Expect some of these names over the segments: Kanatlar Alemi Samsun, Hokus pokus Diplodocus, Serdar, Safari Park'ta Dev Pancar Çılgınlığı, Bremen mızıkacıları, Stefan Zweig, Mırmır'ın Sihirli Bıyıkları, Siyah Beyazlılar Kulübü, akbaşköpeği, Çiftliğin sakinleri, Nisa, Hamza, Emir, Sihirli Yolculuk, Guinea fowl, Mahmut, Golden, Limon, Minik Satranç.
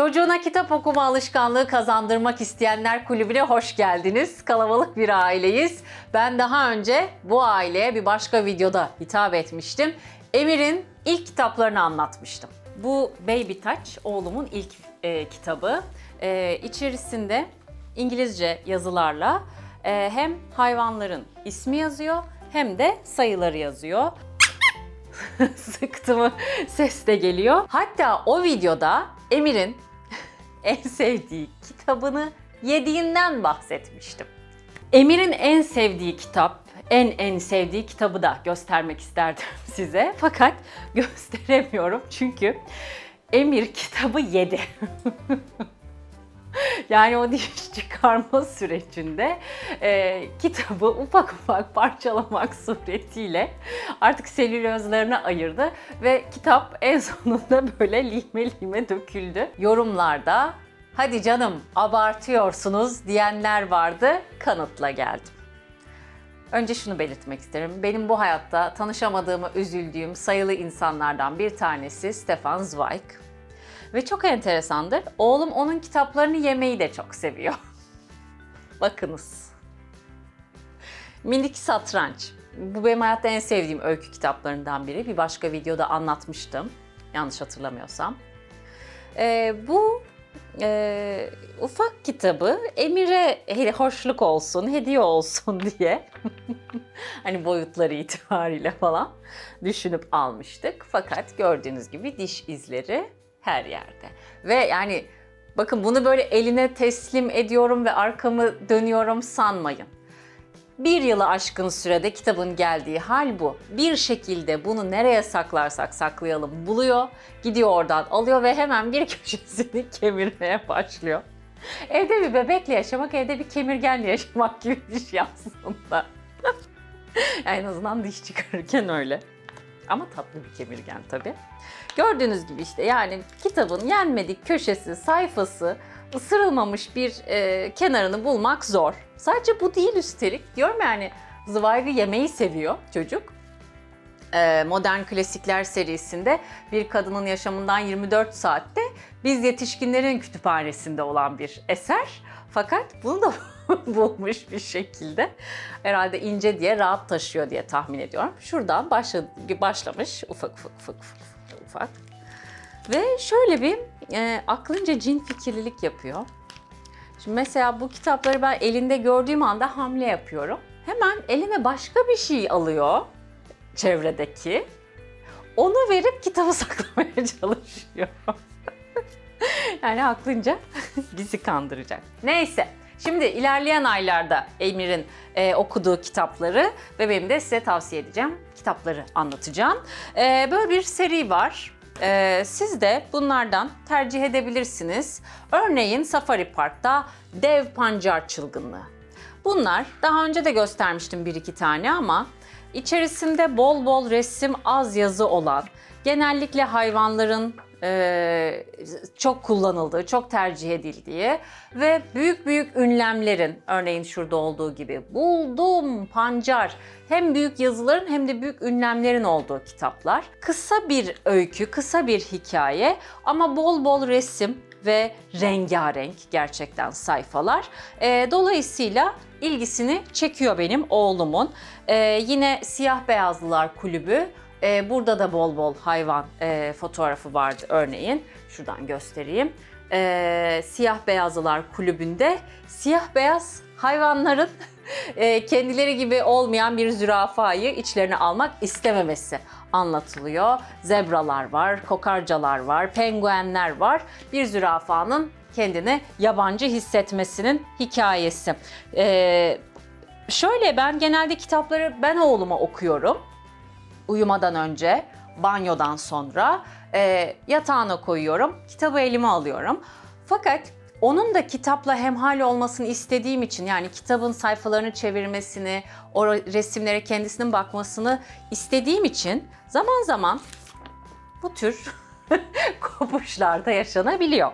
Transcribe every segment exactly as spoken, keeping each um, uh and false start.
Çocuğuna kitap okuma alışkanlığı kazandırmak isteyenler kulübüne hoş geldiniz. Kalabalık bir aileyiz. Ben daha önce bu aileye bir başka videoda hitap etmiştim. Emir'in ilk kitaplarını anlatmıştım. Bu Baby Touch, oğlumun ilk e, kitabı. E, içerisinde İngilizce yazılarla e, hem hayvanların ismi yazıyor hem de sayıları yazıyor. Sıktı mı? Ses de geliyor. Hatta o videoda Emir'in en sevdiği kitabını yediğinden bahsetmiştim. Emir'in en sevdiği kitap, en en sevdiği kitabı da göstermek isterdim size. Fakat gösteremiyorum çünkü Emir kitabı yedi. Yani o diş çıkarma sürecinde e, kitabı ufak ufak parçalamak suretiyle artık selülozlarına ayırdı ve kitap en sonunda böyle lime lime döküldü. Yorumlarda hadi canım abartıyorsunuz diyenler vardı, kanıtla geldim. Önce şunu belirtmek isterim. Benim bu hayatta tanışamadığımı üzüldüğüm sayılı insanlardan bir tanesi Stefan Zweig. Ve çok enteresandır, oğlum onun kitaplarını yemeyi de çok seviyor. Bakınız. Minik Satranç. Bu benim hayatta en sevdiğim öykü kitaplarından biri. Bir başka videoda anlatmıştım, yanlış hatırlamıyorsam. Ee, bu e, ufak kitabı Emir'e hoşluk olsun, hediye olsun diye hani boyutları itibariyle falan düşünüp almıştık. Fakat gördüğünüz gibi diş izleri her yerde. Ve yani bakın, bunu böyle eline teslim ediyorum ve arkamı dönüyorum sanmayın. Bir yılı aşkın sürede kitabın geldiği hal bu. Bir şekilde bunu nereye saklarsak saklayalım buluyor, gidiyor oradan alıyor ve hemen bir köşesini kemirmeye başlıyor. Evde bir bebekle yaşamak, evde bir kemirgenle yaşamak gibi bir şey aslında. En azından diş çıkarırken öyle. Ama tatlı bir kemirgen tabii. Gördüğünüz gibi işte yani kitabın yenmedik köşesi, sayfası, ısırılmamış bir e, kenarını bulmak zor. Sadece bu değil üstelik. Diyorum yani Zweig'i yemeyi seviyor çocuk. E, Modern Klasikler serisinde bir kadının yaşamından yirmi dört saatte biz yetişkinlerin kütüphanesinde olan bir eser. Fakat bunu da bulmuş bir şekilde. Herhalde ince diye rahat taşıyor diye tahmin ediyorum. Şuradan başladı, başlamış ufak ufak ufak ufak ufak. Ve şöyle bir e, aklınca cin fikirlilik yapıyor. Şimdi mesela bu kitapları ben elinde gördüğüm anda hamle yapıyorum. Hemen elime başka bir şey alıyor çevredeki. Onu verip kitabı saklamaya çalışıyor. Yani aklınca bizi kandıracak. Neyse. Şimdi ilerleyen aylarda Emir'in e, okuduğu kitapları ve benim de size tavsiye edeceğim kitapları anlatacağım. E, böyle bir seri var. E, siz de bunlardan tercih edebilirsiniz. Örneğin Safari Park'ta Dev Pancar Çılgınlığı. Bunlar daha önce de göstermiştim bir iki tane ama içerisinde bol bol resim, az yazı olan, genellikle hayvanların Ee, çok kullanıldığı, çok tercih edildiği ve büyük büyük ünlemlerin, örneğin şurada olduğu gibi buldum pancar, hem büyük yazıların hem de büyük ünlemlerin olduğu kitaplar. Kısa bir öykü, kısa bir hikaye ama bol bol resim ve rengarenk gerçekten sayfalar. Ee, dolayısıyla ilgisini çekiyor benim oğlumun. Ee, yine Siyah Beyazlılar Kulübü. Ee, burada da bol bol hayvan e, fotoğrafı vardı örneğin. Şuradan göstereyim. Ee, Siyah Beyazlılar Kulübü'nde siyah beyaz hayvanların e, kendileri gibi olmayan bir zürafayı içlerine almak istememesi anlatılıyor. Zebralar var, kokarcalar var, penguenler var. Bir zürafanın kendini yabancı hissetmesinin hikayesi. Ee, şöyle ben genelde kitapları ben oğluma okuyorum. Uyumadan önce, banyodan sonra e, yatağına koyuyorum, kitabı elime alıyorum. Fakat onun da kitapla hemhal olmasını istediğim için, yani kitabın sayfalarını çevirmesini, o resimlere kendisinin bakmasını istediğim için zaman zaman bu tür kopuşlar da yaşanabiliyor.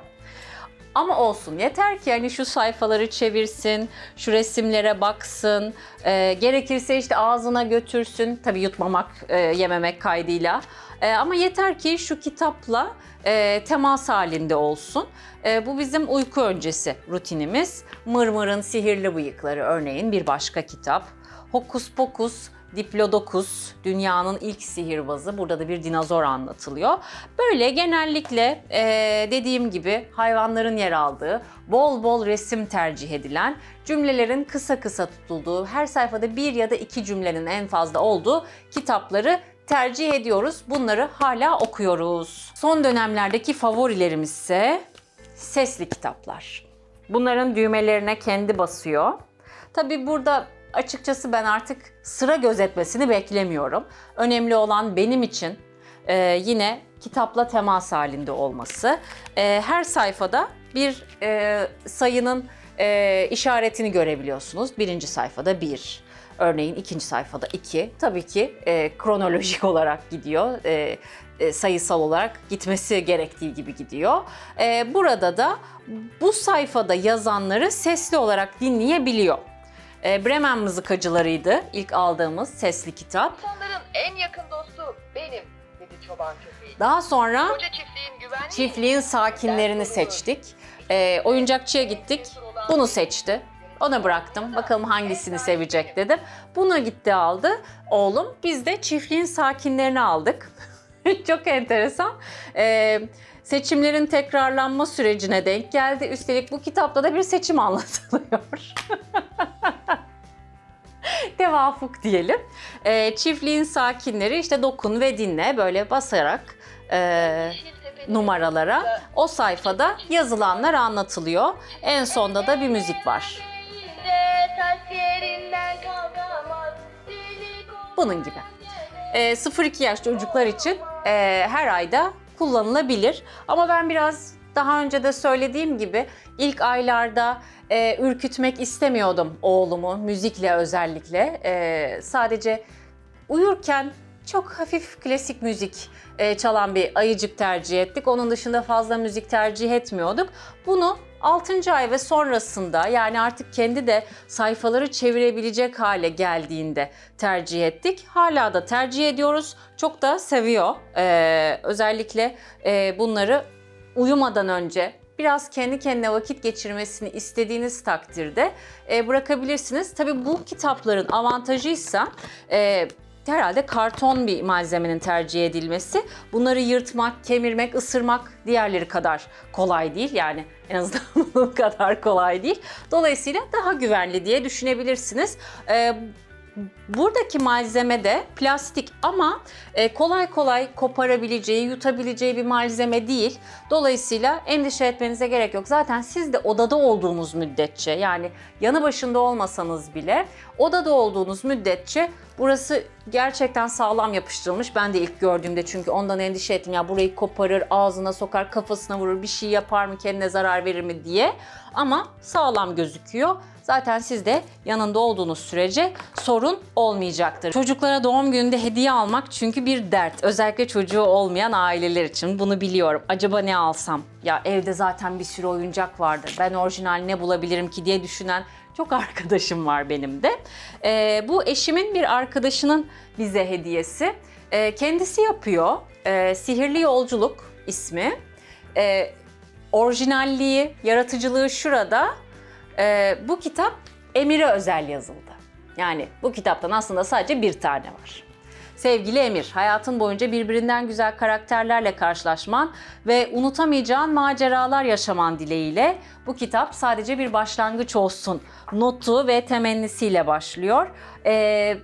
Ama olsun, yeter ki hani şu sayfaları çevirsin, şu resimlere baksın, e, gerekirse işte ağzına götürsün. Tabii yutmamak, e, yememek kaydıyla. E, ama yeter ki şu kitapla e, temas halinde olsun. E, bu bizim uyku öncesi rutinimiz. Mırmır'ın Sihirli Bıyıkları örneğin bir başka kitap. Hokus pokus Diplodocus, dünyanın ilk sihirbazı. Burada da bir dinozor anlatılıyor. Böyle genellikle e, dediğim gibi hayvanların yer aldığı, bol bol resim tercih edilen, cümlelerin kısa kısa tutulduğu, her sayfada bir ya da iki cümlenin en fazla olduğu kitapları tercih ediyoruz. Bunları hala okuyoruz. Son dönemlerdeki favorilerimiz ise sesli kitaplar. Bunların düğmelerine kendi basıyor. Tabii burada açıkçası ben artık sıra gözetmesini beklemiyorum. Önemli olan benim için e, yine kitapla temas halinde olması. E, her sayfada bir e, sayının e, işaretini görebiliyorsunuz. Birinci sayfada bir, örneğin ikinci sayfada iki. Tabii ki e, kronolojik olarak gidiyor. E, e, sayısal olarak gitmesi gerektiği gibi gidiyor. E, burada da bu sayfada yazanları sesli olarak dinleyebiliyor. Bremen mızıkacılarıydı ilk aldığımız sesli kitap. İnsanların en yakın dostu benim dedi çoban köpeği. Daha sonra çiftliğin, çiftliğin sakinlerini seçtik. E, oyuncakçıya gittik. Bunu seçti. Ona bıraktım. Bakalım hangisini sevecek dedim. Buna gitti aldı. Oğlum, biz de çiftliğin sakinlerini aldık. Çok enteresan. E, seçimlerin tekrarlanma sürecine denk geldi. Üstelik bu kitapta da bir seçim anlatılıyor. Tevafuk diyelim. E, çiftliğin sakinleri işte dokun ve dinle, böyle basarak e, numaralara o sayfada yazılanlar anlatılıyor. En sonda da bir müzik var. Bunun gibi. E, sıfır iki yaş çocuklar için e, her ayda kullanılabilir. Ama ben biraz daha önce de söylediğim gibi ilk aylarda e, ürkütmek istemiyordum oğlumu, müzikle özellikle. E, sadece uyurken çok hafif klasik müzik e, çalan bir ayıcık tercih ettik. Onun dışında fazla müzik tercih etmiyorduk. Bunu altıncı ay ve sonrasında, yani artık kendi de sayfaları çevirebilecek hale geldiğinde tercih ettik. Hala da tercih ediyoruz. Çok da seviyor. E, özellikle e, bunları uyumadan önce biraz kendi kendine vakit geçirmesini istediğiniz takdirde e, bırakabilirsiniz. Tabii bu kitapların avantajıysa e, herhalde karton bir malzemenin tercih edilmesi. Bunları yırtmak, kemirmek, ısırmak diğerleri kadar kolay değil. Yani en azından bunun kadar kolay değil. Dolayısıyla daha güvenli diye düşünebilirsiniz. E, Buradaki malzeme de plastik ama kolay kolay koparabileceği, yutabileceği bir malzeme değil. Dolayısıyla endişe etmenize gerek yok. Zaten siz de odada olduğunuz müddetçe, yani yanı başında olmasanız bile odada olduğunuz müddetçe burası gerçekten sağlam yapıştırılmış. Ben de ilk gördüğümde çünkü ondan endişe ettim. Ya burayı koparır, ağzına sokar, kafasına vurur, bir şey yapar mı, kendine zarar verir mi diye. Ama sağlam gözüküyor. Zaten siz de yanında olduğunuz sürece sorun olmayacaktır. Çocuklara doğum gününde hediye almak çünkü bir dert. Özellikle çocuğu olmayan aileler için bunu biliyorum. Acaba ne alsam? Ya evde zaten bir sürü oyuncak vardır. Ben orijinal ne bulabilirim ki diye düşünen çok arkadaşım var benim de. Ee, bu eşimin bir arkadaşının bize hediyesi. Ee, kendisi yapıyor. Ee, Sihirli Yolculuk ismi. Ee, orijinalliği, yaratıcılığı şurada. Ee, bu kitap Emir'e özel yazıldı. Yani bu kitaptan aslında sadece bir tane var. Sevgili Emir, hayatın boyunca birbirinden güzel karakterlerle karşılaşman ve unutamayacağın maceralar yaşaman dileğiyle bu kitap sadece bir başlangıç olsun notu ve temennisiyle başlıyor. Ee,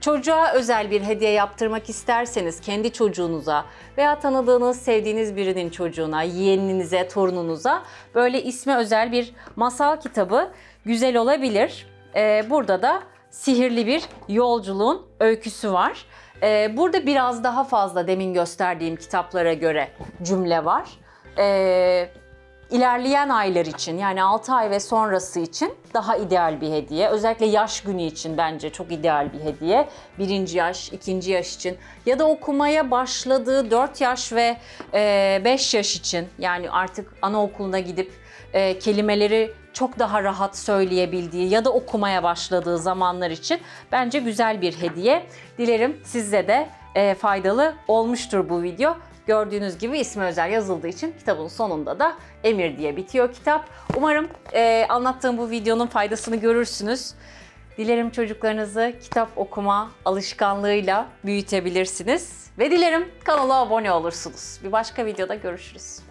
çocuğa özel bir hediye yaptırmak isterseniz kendi çocuğunuza veya tanıdığınız, sevdiğiniz birinin çocuğuna, yeğeninize, torununuza böyle isme özel bir masal kitabı güzel olabilir. Ee, burada da sihirli bir yolculuğun öyküsü var. Ee, burada biraz daha fazla demin gösterdiğim kitaplara göre cümle var. Ee, İlerleyen aylar için, yani altı ay ve sonrası için daha ideal bir hediye. Özellikle yaş günü için bence çok ideal bir hediye. Birinci yaş, ikinci yaş için ya da okumaya başladığı dört yaş ve beş yaş için, yani artık anaokuluna gidip kelimeleri çok daha rahat söyleyebildiği ya da okumaya başladığı zamanlar için bence güzel bir hediye. Dilerim sizde de faydalı olmuştur bu video. Gördüğünüz gibi ismi özel yazıldığı için kitabın sonunda da Emir diye bitiyor kitap. Umarım e, anlattığım bu videonun faydasını görürsünüz. Dilerim çocuklarınızı kitap okuma alışkanlığıyla büyütebilirsiniz. Ve dilerim kanala abone olursunuz. Bir başka videoda görüşürüz.